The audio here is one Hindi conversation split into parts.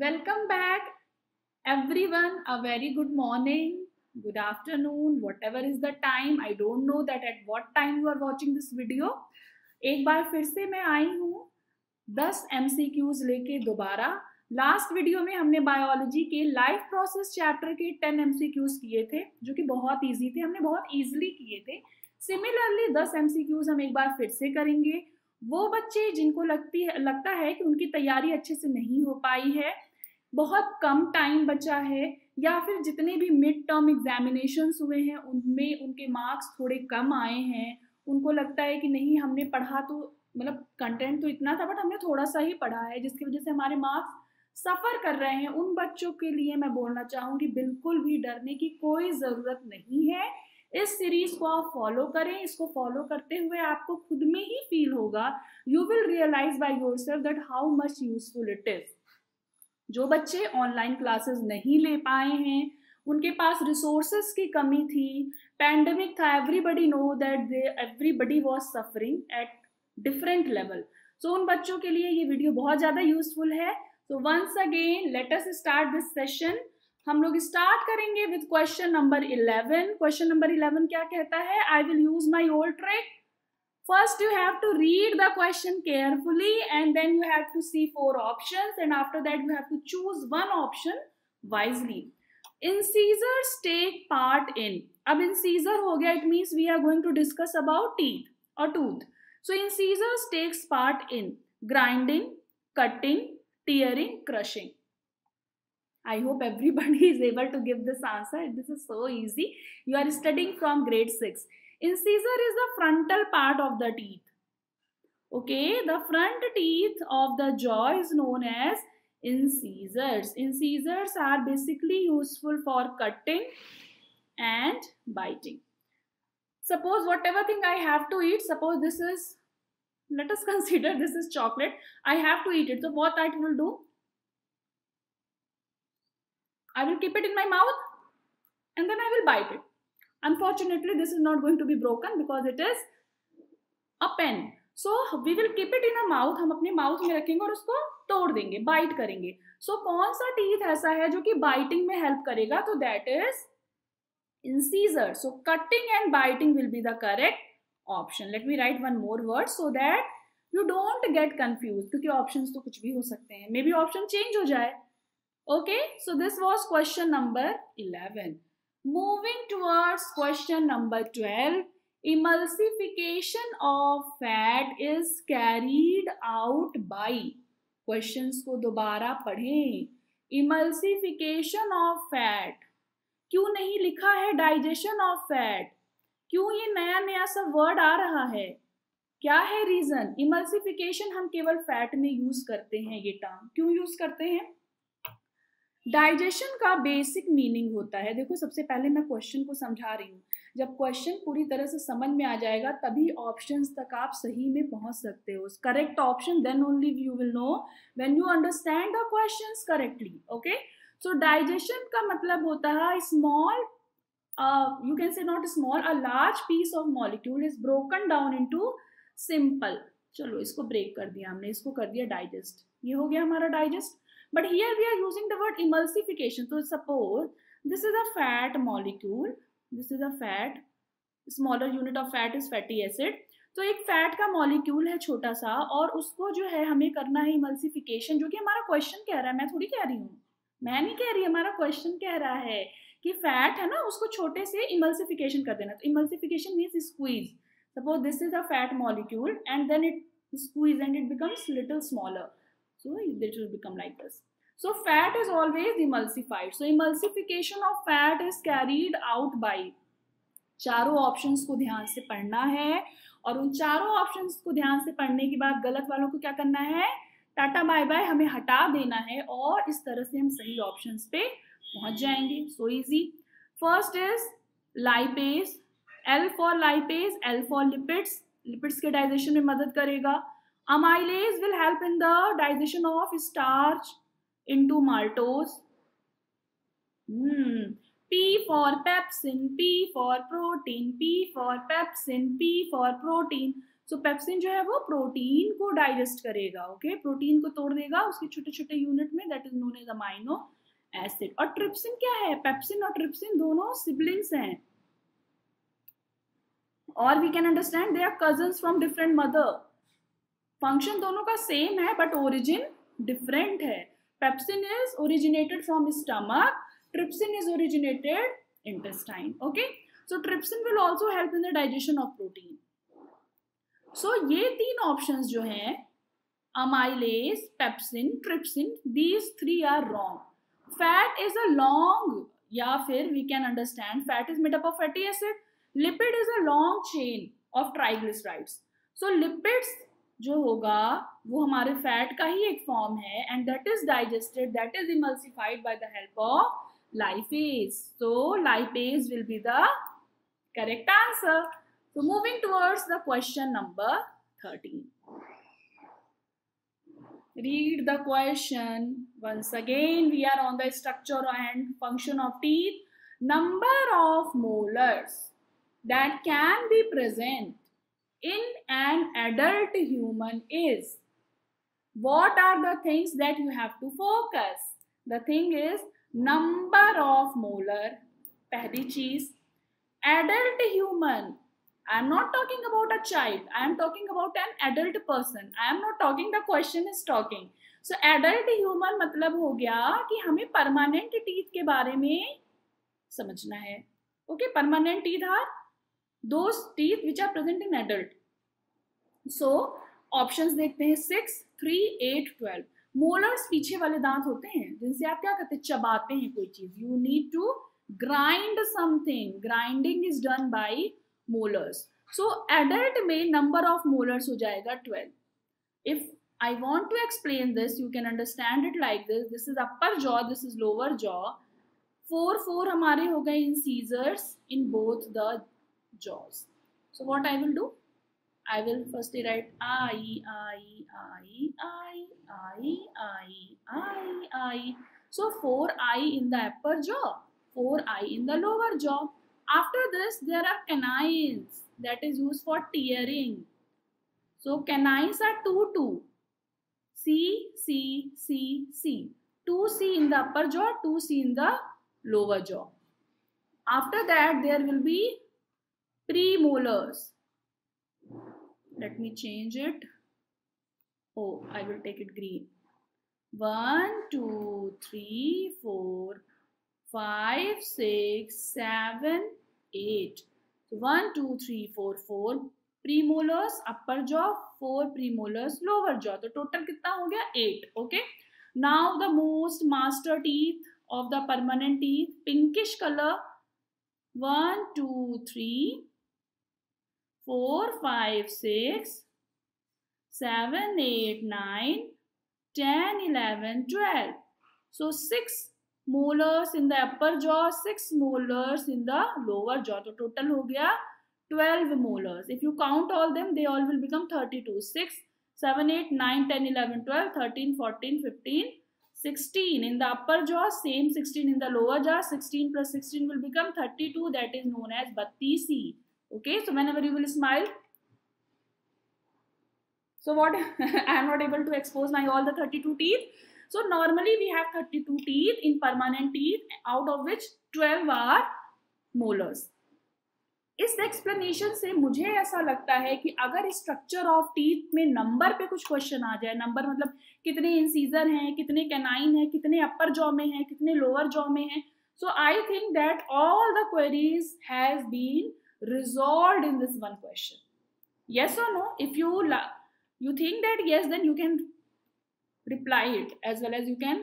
Welcome back everyone, a very good morning, good afternoon, whatever is the time. I don't know that at what time you are watching this video. एक बार फिर से मैं आई हूँ 10 MCQs लेके दोबारा. लास्ट वीडियो में हमने बायोलॉजी के लाइफ प्रोसेस चैप्टर के 10 MCQs किए थे जो कि बहुत ईजी थे, हमने बहुत ईजिली किए थे. सिमिलरली 10 MCQs हम एक बार फिर से करेंगे. वो बच्चे जिनको लगता है कि उनकी तैयारी अच्छे से नहीं हो पाई है, बहुत कम टाइम बचा है, या फिर जितने भी मिड टर्म एग्जामिनेशंस हुए हैं उनमें उनके मार्क्स थोड़े कम आए हैं, उनको लगता है कि नहीं हमने पढ़ा तो मतलब कंटेंट तो इतना था बट हमने थोड़ा सा ही पढ़ा है जिसकी वजह से हमारे मार्क्स सफ़र कर रहे हैं, उन बच्चों के लिए मैं बोलना चाहूँगी बिल्कुल भी डरने की कोई ज़रूरत नहीं है. इस सीरीज़ को आप फॉलो करें. इसको फॉलो करते हुए आपको खुद में ही फील होगा, you will realise by yourself that how much useful it is. जो बच्चे ऑनलाइन क्लासेस नहीं ले पाए हैं, उनके पास रिसोर्सेस की कमी थी, पैंडमिक था, everybody know that everybody was suffering at different level. So उन बच्चों के लिए ये वीडियो बहुत ज़्यादा यूजफुल है. So once again let us start this session. हम लोग स्टार्ट करेंगे with question number 11. Question number 11 क्या कहता है? I will use my old trick. First you have to read the question carefully and then you have to see 4 options and after that you have to choose 1 option wisely. Incisors take part in. अब इंसीजर हो गया, it means we are going to discuss about teeth और tooth. So incisors takes part in grinding, cutting, tearing, crushing. I hope everybody is able to give this answer. This is so easy. You are studying from grade 6. Incisor is the frontal part of the teeth. Okay, the front teeth of the jaw is known as incisors. Incisors are basically useful for cutting and biting. Suppose whatever thing I have to eat, suppose this is, let us consider this is chocolate. I have to eat it. So what I will do? I will keep it in my mouth and then I will bite it. Unfortunately, this is not going to be broken because it is a pen. So we will keep it in our mouth. हम अपने mouth में रखेंगे और उसको तोड़ देंगे, bite करेंगे. So कौन सा teeth ऐसा है जो कि biting में help करेगा? तो that is incisor. So cutting and biting will be the correct option. Let me write one more word so that you don't get confused. क्योंकि options तो कुछ भी हो सकते हैं. Maybe option change हो जाए. Okay, so this was question number 11. Moving towards question number 12, emulsification of fat is carried out by. Questions को दोबारा पढ़ें. Emulsification of fat. क्यों नहीं लिखा है digestion of fat? क्यों ये नया नया सब word आ रहा है? क्या है reason? Emulsification हम केवल fat में use करते हैं ये term. क्यों use करते हैं? डाइजेशन का बेसिक मीनिंग होता है. देखो सबसे पहले मैं क्वेश्चन को समझा रही हूँ. जब क्वेश्चन पूरी तरह से समझ में आ जाएगा तभी ऑप्शंस तक आप सही में पहुँच सकते हो. Correct option then only you will know when you understand the questions correctly. Okay, so digestion का मतलब होता है small, you can say not small, a large piece of molecule is broken down into simple. चलो इसको ब्रेक कर दिया हमने, इसको कर दिया डाइजेस्ट. ये हो गया हमारा digest. But here we are using the word emulsification. So suppose this is a fat molecule. This is a fat. Smaller unit of fat is fatty acid. तो एक फैट का मॉलिक्यूल है छोटा सा और उसको जो है हमें करना है emulsification, जो कि हमारा क्वेश्चन कह रहा है. मैं थोड़ी कह रही हूँ, मैं नहीं कह रही, हमारा क्वेश्चन कह रहा है कि फैट है ना, उसको छोटे से emulsification कर देना. तो emulsification means squeeze. Suppose this is a fat molecule and then it squeeze and it becomes little smaller. So it will become like this. So fat is always emulsified. So emulsification of fat is carried out by. चारों ऑप्शंस को ध्यान से पढ़ना है और उन चारों ऑप्शंस को ध्यान से पढ़ने के बाद गलत वालों को क्या करना है? टाटा बाय बाय, हमें हटा देना है और इस तरह से हम सही ऑप्शंस पे पहुंच जाएंगे. So easy. First is lipase. L for lipase, L for lipids. Lipids के डाइजेशन में मदद करेगा. Amylase will help in the digestion of starch into maltose. P for pepsin, P for protein, P for pepsin, P for protein. So pepsin जो है वो प्रोटीन को डाइजेस्ट करेगा, ओके, प्रोटीन को तोड़ देगा उसके छोटे छोटे यूनिट में, that is known as amino acid. और ट्रिप्सिन क्या है? पेप्सिन और ट्रिप्सिन दोनों सिबलिंग्स हैं, और we can understand they are cousins from different mother. Function दोनों का सेम है बट ओरिजिन डिफरेंट है। Pepsin is originated from stomach, trypsin is originated intestine, okay? So trypsin will also help in the digestion of protein. So ये तीन options जो हैं, amylase, pepsin, trypsin, these three are wrong. Fat is a long, या फिर we can understand fat is made up of fatty acid. Lipid is a long chain of triglycerides. So lipids जो होगा वो हमारे fat का ही एक form है, and that is digested, that is emulsified by the help of lipase. So lipase will be the correct answer. So moving towards the question number 13. Read the question once again. We are on the structure and function of teeth. Number of molars that can be present in an adult human is. What are the things that you have to focus? The thing is number of molar, पहली चीज। Adult human, I am not talking about a child, I am talking about an adult person, I am not talking, the question is talking. So adult human मतलब हो गया कि हमें परमानेंट टीथ के बारे में समझना है, okay. Permanent teeth are those teeth which are present in adult. So options देखते हैं 6, 3, 8, 12। मोलर्स पीछे वाले दांत होते हैं जिनसे आप क्या करते हैं, चबाते हैं कोई चीज। You need to grind something, grinding is done by molars. So adult में नंबर ऑफ मोलर्स हो जाएगा 12। If I want to explain this you can understand it like this, this is upper jaw, this is lower jaw. 4 हमारे हो गए incisors in both the jaws. So what I will do, I will firstly write I. So 4 I in the upper jaw, 4 I in the lower jaw. After this, there are canines that is used for tearing. So canines are 2, 2. C. 2 C in the upper jaw, 2 C in the lower jaw. After that, there will be premolars. Let me change it. Oh, I will take it green. 1, 2, 3, 4, 5, 6, 7, 8. 1, 2, 3, 4, 4 premolars upper jaw, 4 premolars lower jaw. तो total कितना हो गया 8. Okay. Now the most master teeth of the permanent teeth, pinkish color. 1, 2, 3, 4, 5, 6, 7, 8, 9, 10, 11, 12. So 6 molars in the upper jaw, 6 molars in the lower jaw. So total हो गया 12 molars. If you count all them, they all will become 32. 6, 7, 8, 9, 10, 11, 12, 13, 14, 15, 16 in the upper jaw. Same 16 in the lower jaw. 16 plus 16 will become 32. That is known as 32C. Okay, so whenever you will smile, so what? I am not able to expose my all the 32 teeth. So normally we have 32 teeth in permanent teeth, out of which 12 are molars. इस explanation से मुझे ऐसा लगता है कि अगर structure of teeth में number पे कुछ question आ जाए, number मतलब कितने incisor हैं, कितने canine हैं, कितने upper jaw में हैं, कितने lower jaw में हैं. So I think that all the queries has been resolved in this one question. Yes or no? If you think that yes, then you can reply it as well as you can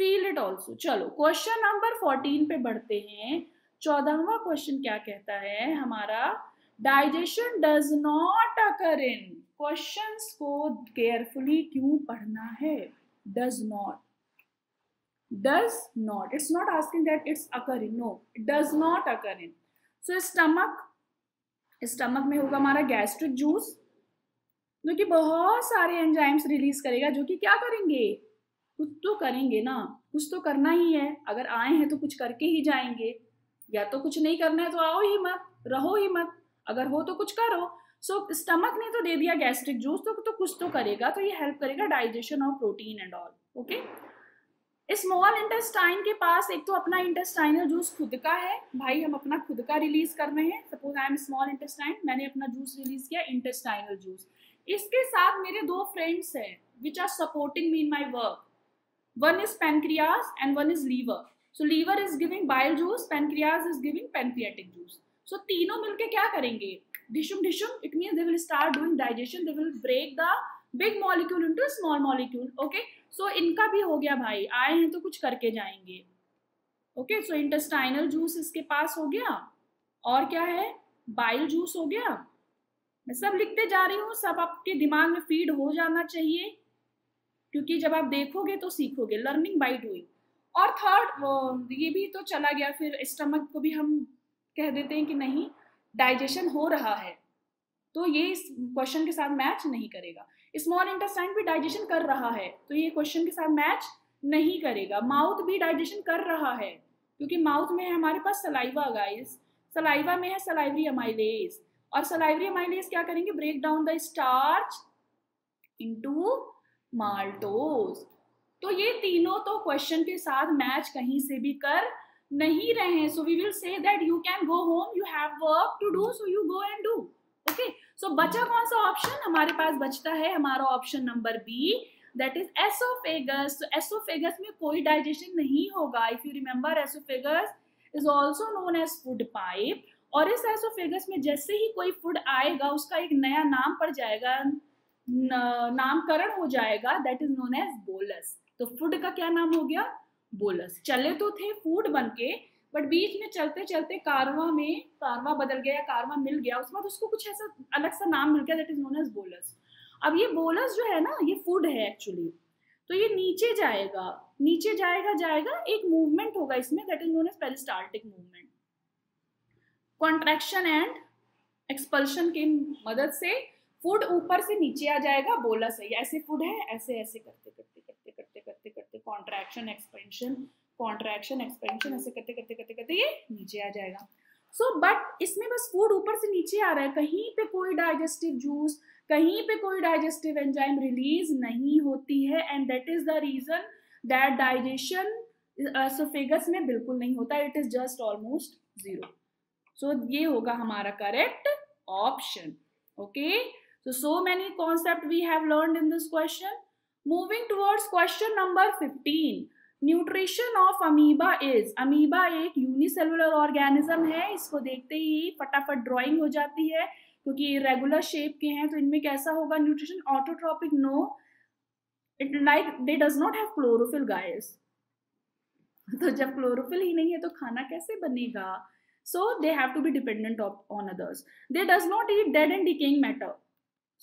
feel it also. चलो question number 14 पे बढ़ते हैं। 14वां question क्या कहता है हमारा? Digestion does not occur in. Questions को carefully क्यों पढ़ना है? Does not. It's not asking that it's occurring. No, it does not occur in. So stomach में होगा हमारा गैस्ट्रिक जूस, जो कि बहुत सारे एंजाइम्स रिलीज करेगा, जो कि क्या करेंगे, कुछ तो करेंगे ना, कुछ तो करना ही है। अगर आए हैं तो कुछ करके ही जाएंगे, या तो कुछ नहीं करना है तो आओ ही मत, रहो ही मत, अगर हो तो कुछ करो। सो स्टमक ने तो दे दिया गैस्ट्रिक जूस, तो कुछ तो करेगा, तो ये हेल्प करेगा digestion of protein and all. Okay, small intestine के पास एक तो अपना इंटेस्टाइनल जूस खुद का है, भाई हम अपना खुद का रिलीज कर रहे हैं. Suppose I am small intestine, मैंने अपना जूस रिलीज किया इंटेस्टाइनल जूस. इसके साथ मेरे दो फ्रेंड्स हैं which are supporting me in my work. One is pancreas and one is liver. So liver is giving bile juice, pancreas is giving pancreatic juice. So तीनों मिलके क्या करेंगे, ढिशुम ढिशुम. It means they will start doing digestion, they will break the big molecule into small molecule. Okay, so इनका भी हो गया, भाई आए हैं तो कुछ करके जाएंगे. ओके, सो इंटेस्टाइनल जूस इसके पास हो गया, और क्या है, बाइल जूस हो गया. मैं सब लिखते जा रही हूँ, सब आपके दिमाग में फीड हो जाना चाहिए, क्योंकि जब आप देखोगे तो सीखोगे, लर्निंग बाय डूइंग. और थर्ड, ये भी तो चला गया, फिर स्टमक को भी हम कह देते हैं कि नहीं डाइजेशन हो रहा है, तो ये इस क्वेश्चन के साथ मैच नहीं करेगा. स्मॉल इंटेस्टाइन भी डाइजेशन कर रहा है, तो ये क्वेश्चन के साथ मैच नहीं करेगा. माउथ भी डाइजेशन कर रहा है, क्योंकि माउथ में है हमारे पास सलाइवा गाइस, सलाइवा में है सलाइवरी अमाइलेज, और सलाइवरी अमाइलेज क्या करेंगे, break down the starch into maltose. तो ये तीनों तो क्वेश्चन के साथ मैच कहीं से भी कर नहीं रहे हैं. So we will say that you can go home, you have work to do, so you go and do. Okay, so बचा कौन सा ऑप्शन हमारे पास, बचता है हमारा option number B, that is oesophagus. तो एसोफेगस में कोई डाइजेशन नहीं होगा. If you remember, oesophagus is also known as food pipe. और इस एसोफेगस में जैसे ही कोई फूड आएगा उसका एक नया नाम पड़ जाएगा, नामकरण हो जाएगा, that is known as bolus. तो फूड का क्या नाम हो गया, बोलस. चले तो थे फूड बनके, बट बीच में चलते चलते कारवा बदल गया, कारवा मिल गया, उसके बाद उसको कुछ ऐसा अलग सा नाम मिल गया, that is known as bolus. अब ये बोलस जो है ना, ये फूड है एक्चुअली, तो ये नीचे जाएगा, नीचे जाएगा जाएगा, एक मूवमेंट होगा इसमें, that is known as peristaltic movement. Contraction and expulsion के मदद से फूड ऊपर से नीचे आ जाएगा, बोलस है. ऐसे फूड है, ऐसे ऐसे करते करते करते करते करते करते, कॉन्ट्रैक्शन एक्सपेंशन ऐसे करते करते करते करते ये नीचे आ जाएगा. सो बट इसमें बस फूड ऊपर से नीचे आ रहा है, कहीं पे कोई डाइजेस्टिव जूस, कहीं पे कोई डाइजेस्टिव एंजाइम रिलीज नहीं होती है, and that is the reason that digestion oesophagus में बिल्कुल नहीं होता. It is just almost zero. So ये होगा हमारा correct option. Okay, so many concept we have learned in this question. Moving towards question number 15. Nutrition of amoeba is, amoeba एक unicellular organism है. इसको देखते ही फटाफट drawing हो जाती है, क्योंकि ये regular shape के हैं, तो इनमें कैसा होगा nutrition? Autotrophic? No, it like they does not have chlorophyll guys. तो जब chlorophyll ही नहीं है तो खाना कैसे बनेगा? So they have to be dependent on others. They does not eat dead and decaying matter.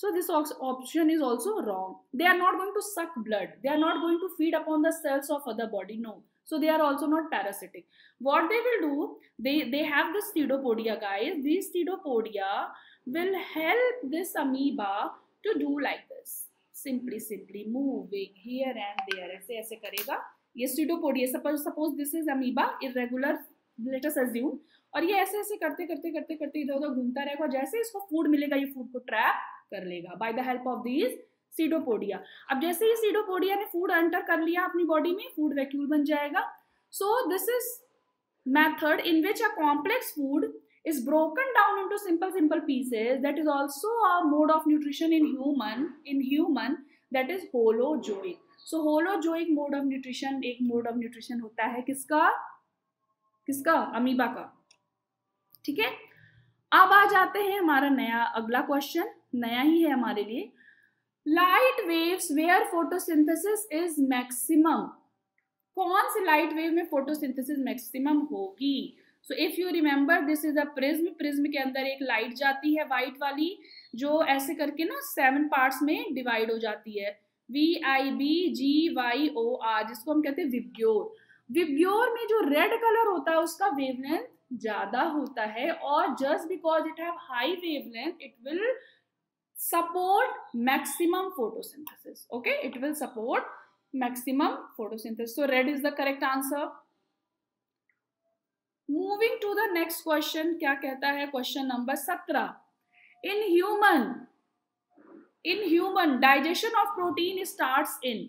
So this option is also wrong. They are not going to suck blood. They are not going to feed upon the cells of other body. No. So they are also not parasitic. What they will do? They have this pseudopodia guys. These pseudopodia will help this amoeba to do like this. Simply moving here and there. ऐसे ऐसे करेगा. ये pseudopodia. Suppose this is amoeba, irregular. Let us assume. और ये ऐसे ऐसे करते करते करते करते इधर उधर घूमता रहेगा. जैसे इसको फूड मिलेगा ये फूड को ट्रैप कर लेगा by the help of these pseudopodia. अब जैसे ही सीडोपोडिया ने फूड एंटर कर लिया अपनी बॉडी में, फूड वैक्यूल बन जाएगा. So this is method in which a complex food is broken down into simple pieces. That is also a mode of nutrition in human that is holozoic. So holozoic mode of nutrition एक मोड ऑफ न्यूट्रिशन होता है किसका अमीबा का. ठीक है, अब आ जाते हैं हमारा अगला क्वेश्चन, नया ही है हमारे लिए. Light waves where photosynthesis is maximum. कौन सी लाइट वेव में फोटोसिंथेसिस मैक्सिमम होगी? So if you remember, this is a prism के अंदर एक लाइट जाती है वाइट वाली, जो ऐसे करके ना 7 पार्ट्स में डिवाइड हो जाती है, VIBGYOR, जिसको हम कहते हैं विबग्योर. विबग्योर में जो रेड कलर होता है उसका वेवलेंथ ज्यादा होता है, और just because it have high wavelength it will support maximum photosynthesis. Okay, it will support maximum photosynthesis. So red is the correct answer. Moving to the next question, क्या कहता है question number 17. In human digestion of protein starts in,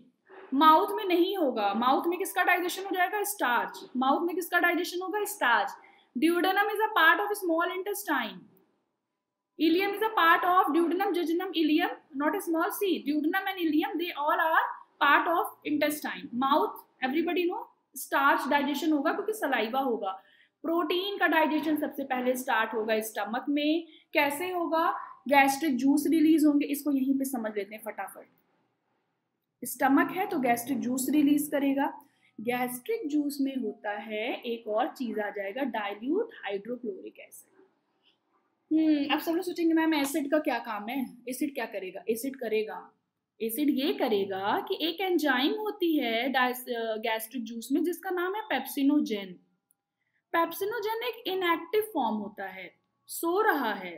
mouth में नहीं होगा। माउथ में किसका डाइजेशन हो जाएगा? स्टार्च। माउथ में किसका डाइजेशन होगा? Starch. Duodenum is a part of small intestine. Ileum is a part of duodenum, jejunum, ileum, not a small c. Duodenum and ileum, they all are part of intestine. Mouth, everybody know, starch digestion होगा क्योंकि saliva होगा। Protein का digestion सबसे पहले start होगा stomach में। कैसे होगा? Gastric juice release होंगे। इसको यहीं पे समझ लेते हैं फटाफट। Stomach है तो gastric juice release करेगा। Gastric juice में होता है एक और चीज आ जाएगा dilute hydrochloric acid। अब सब लोग सोचेंगे मैम एसिड का क्या काम है, एसिड क्या करेगा? एसिड ये करेगा कि एक एंजाइम होती है गैस्ट्रिक जूस में जिसका नाम है पेप्सिनोजेन। पेप्सिनोजेन एक इनएक्टिव फॉर्म होता है, सो रहा है,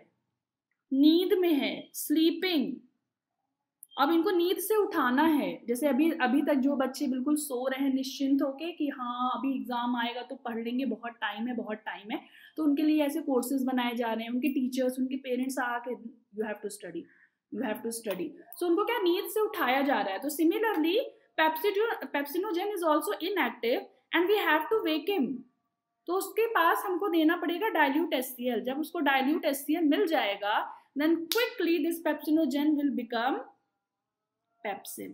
नींद में है, स्लीपिंग। अब इनको नींद से उठाना है। जैसे अभी तक जो बच्चे बिल्कुल सो रहे हैं निश्चिंत होके कि हाँ अभी एग्जाम आएगा तो पढ़ लेंगे, बहुत टाइम है, तो उनके लिए ऐसे कोर्सेज बनाए जा रहे हैं। उनके टीचर्स, उनके पेरेंट्स आके you have to study, so उनको क्या नींद से उठाया जा रहा है। तो similarly pepsinogen is also inactive and we have to wake him. तो उसके पास हमको देना पड़ेगा डायल्यूट HCl। जब उसको डायल्यूट HCl मिल जाएगा then quickly this pepsinogen will become pepsin.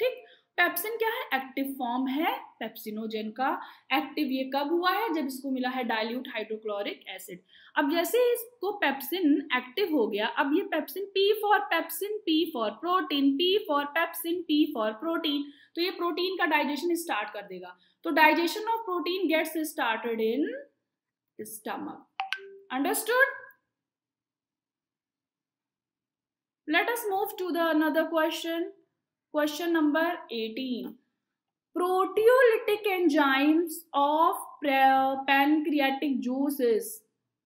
ठीक, पेप्सिन क्या है? एक्टिव फॉर्म है पेप्सिनोजेन का। एक्टिव ये कब हुआ है? जब इसको मिला है डाइल्यूट हाइड्रोक्लोरिक एसिड। अब जैसे इसको पेप्सिन एक्टिव हो गया, अब ये pepsin, P for pepsin, P for protein, P for pepsin, P for protein, तो ये प्रोटीन का डाइजेशन स्टार्ट कर देगा। तो digestion of protein gets started in stomach. Understood? Let us move to the another question. Question number 18. Proteolytic enzymes of pancreatic juices.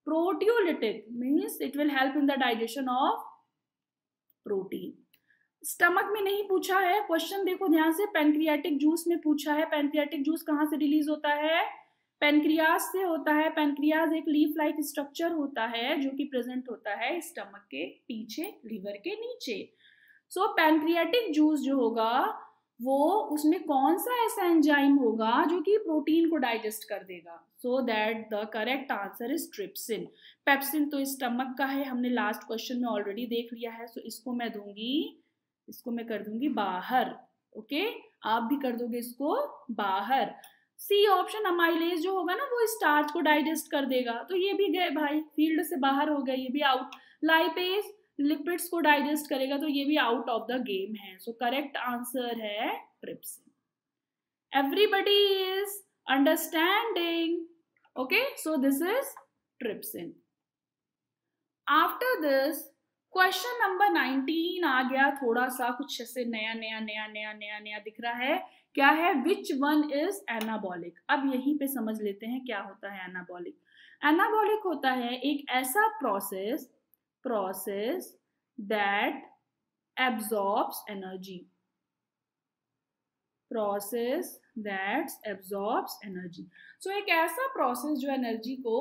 Proteolytic means it will help in the digestion of protein. Stomach में नहीं पूछा है क्वेश्चन, देखो ध्यान से। पैनक्रियाटिक जूस में पूछा है। पैनक्रियाटिक जूस कहाँ से रिलीज होता है? पैनक्रियास से होता है। पैनक्रियास एक लीफ लाइक स्ट्रक्चर होता है जो कि प्रेजेंट होता है स्टमक के पीछे, लीवर के नीचे। सो पैनक्रियाटिक जूस जो होगा वो, उसमें कौन सा ऐसा एंजाइम होगा जो कि प्रोटीन को डाइजेस्ट कर देगा? So that the correct answer is trypsin. Pepsin तो स्टमक का है, हमने लास्ट क्वेश्चन में ऑलरेडी देख लिया है। सो इसको मैं कर दूंगी बाहर। ओके, आप भी कर दोगे इसको बाहर। सी ऑप्शन अमाइलेज जो होगा ना वो स्टार्च को डाइजेस्ट कर देगा, तो ये भी गए भाई, फील्ड से बाहर हो गए, ये भी आउट। लाइपेज लिपिड्स को डाइजेस्ट करेगा, तो ये भी आउट ऑफ द गेम है। सो करेक्ट आंसर है trypsin. Everybody is understanding? Okay, so this is trypsin. After this question number 19 आ गया। थोड़ा सा कुछ ऐसे नया दिख रहा है। क्या है? Which one is anabolic. अब यहीं पे समझ लेते हैं क्या होता है एनाबॉलिक। एनाबॉलिक होता है एक ऐसा process that absorbs energy, so एक ऐसा process जो energy को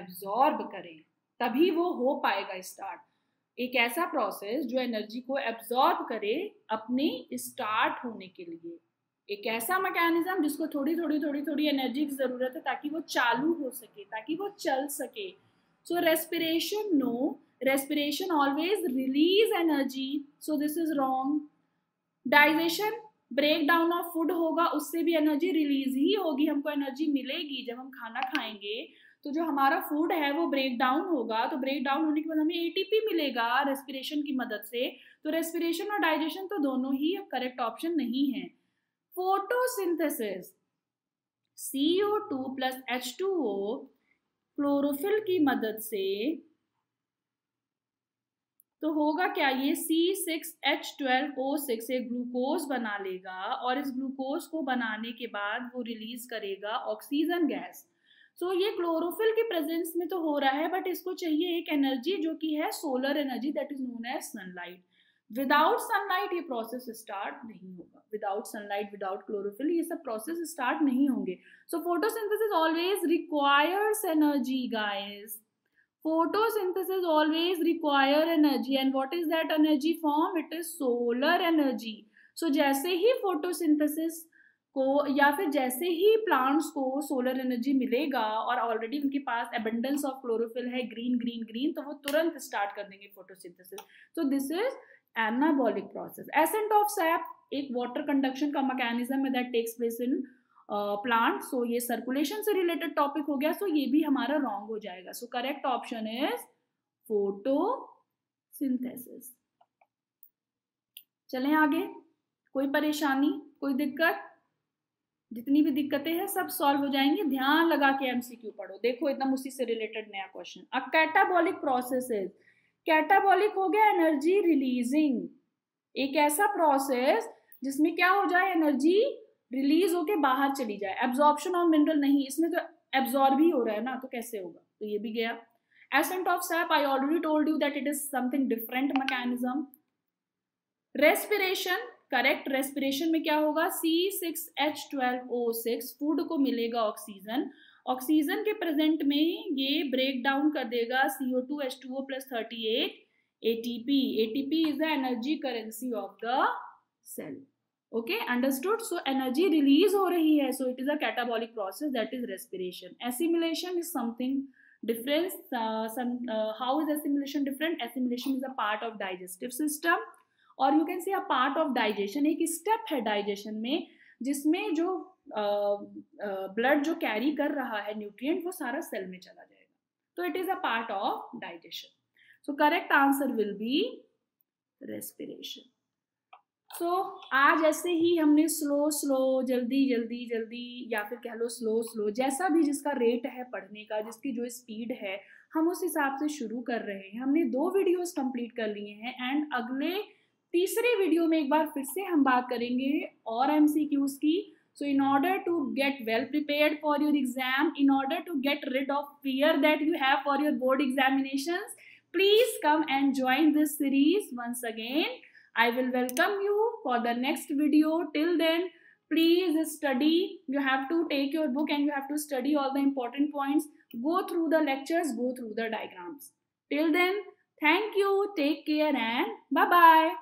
absorb करे तभी वो हो पाएगा start। एक ऐसा process जो energy को absorb करे अपने start होने के लिए। एक ऐसा mechanism जिसको थोड़ी energy की जरूरत है ताकि वो चालू हो सके, ताकि वो चल सके। So respiration, no, respiration always release energy, so this is wrong. Digestion, breakdown of food होगा, उससे भी एनर्जी रिलीज ही होगी, हमको एनर्जी मिलेगी जब हम खाना खाएंगे। तो जो हमारा फूड है वो ब्रेक डाउन होगा, तो ब्रेक डाउन होने के बाद हमें ATP मिलेगा रेस्पिरेशन की मदद से। तो रेस्पिरेशन और डाइजेशन तो दोनों ही करेक्ट ऑप्शन नहीं है। Photosynthesis, CO2 plus H2O chlorophyll की मदद से, तो होगा क्या? ये C6H12O6 एक ग्लूकोज बना लेगा और इस ग्लूकोज को बनाने के बाद वो रिलीज करेगा ऑक्सीजन गैस। सो ये क्लोरोफिल की प्रेजेंस में तो हो रहा है, बट इसको चाहिए एक एनर्जी जो कि है solar energy, that is known as sunlight. Without sunlight ये प्रोसेस स्टार्ट नहीं होगा। विदाउट सनलाइट, विदाउट क्लोरोफिल ये सब प्रोसेस स्टार्ट नहीं होंगे। So photosynthesis always requires energy guys. Photosynthesis always require energy, and what is that energy form? It is solar energy. So जैसे ही फोटोसिंथेसिस को या फिर जैसे ही प्लांट्स को सोलर एनर्जी मिलेगा और ऑलरेडी उनके पास एबंडेंस ऑफ क्लोरोफिल है, ग्रीन ग्रीन ग्रीन, तो वो तुरंत स्टार्ट कर देंगे photosynthesis. So this is anabolic process. Ascent of sap एक वाटर कंडक्शन का मैकेनिज्म है that takes place in plant. So ये सर्कुलेशन से रिलेटेड टॉपिक हो गया. सो ये भी हमारा रॉन्ग हो जाएगा. So correct option is photosynthesis. चलें आगे. कोई परेशानी, कोई दिक्कत? जितनी भी दिक्कतें हैं सब सॉल्व हो जाएंगी. ध्यान लगा के एमसीक्यू पढ़ो. देखो एकदम उसी से रिलेटेड नया क्वेश्चन. अब कैटाबॉलिक प्रोसेसेस. कैटाबॉलिक हो गया एनर्जी रिलीजिंग, एक ऐसा प्रोसेस जिसमें क्या हो जाए, एनर्जी रिलीज होके बाहर चली जाए. एब्जॉर्प्शन ऑफ मिनरल नहीं, इसमें तो एब्जॉर्ब ही हो रहा है ना, तो कैसे होगा? तो ये भी गया. Ascent of sap I already told you that it is something different mechanism. Respiration correct. Respiration में क्या होगा, C6H12O6 फूड को मिलेगा ऑक्सीजन. ऑक्सीजन के प्रेजेंट में ये ब्रेक डाउन कर देगा CO2H2O plus 38 ATP. ATP is the energy currency of the cell. Okay, understood? So energy release हो रही है. So it is a catabolic process that is respiration. Assimilation is something different. How is assimilation different? Assimilation is a part of digestive system. और you can see a part of digestion, एक स्टेप है डाइजेशन में जिसमें जो ब्लड जो कैरी कर रहा है न्यूट्रिएंट वो सारा सेल में चला जाएगा. तो it is a part of digestion. So correct answer will be respiration. So आज ऐसे ही हमने स्लो स्लो, जल्दी जल्दी जल्दी, या फिर कह लो स्लो स्लो, जैसा भी जिसका रेट है पढ़ने का, जिसकी जो स्पीड है, हम उस हिसाब से शुरू कर रहे हैं. हमने 2 वीडियोज कंप्लीट कर लिए हैं एंड अगले तीसरे वीडियो में एक बार फिर से हम बात करेंगे और MCQs की. So in order to get well prepared for your exam, in order to get rid of fear that you have for your board examinations, please come and join this series once again. I will welcome you for the next video. Till then, please study. You have to take your book and you have to study all the important points. Go through the lectures, go through the diagrams. Till then, thank you, take care and bye-bye.